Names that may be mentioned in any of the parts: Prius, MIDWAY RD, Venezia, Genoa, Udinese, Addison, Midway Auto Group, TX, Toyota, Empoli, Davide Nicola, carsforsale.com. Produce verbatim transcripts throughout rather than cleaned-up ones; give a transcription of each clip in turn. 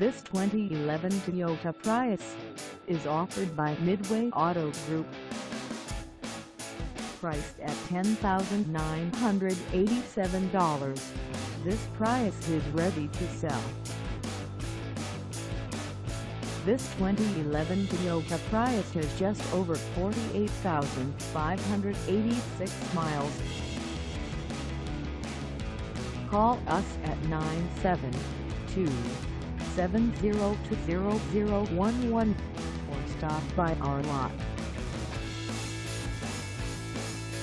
This twenty eleven Toyota Prius is offered by Midway Auto Group. Priced at ten thousand nine hundred eighty-seven dollars, this Prius is ready to sell. This twenty eleven Toyota Prius has just over forty-eight thousand five hundred eighty-six miles. Call us at nine seven two, seven zero two, zero zero one one or stop by our lot.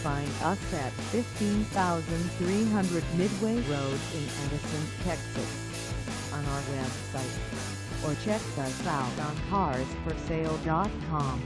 Find us at fifteen thousand three hundred Midway Road in Addison, Texas, on our website, or check us out on cars for sale dot com.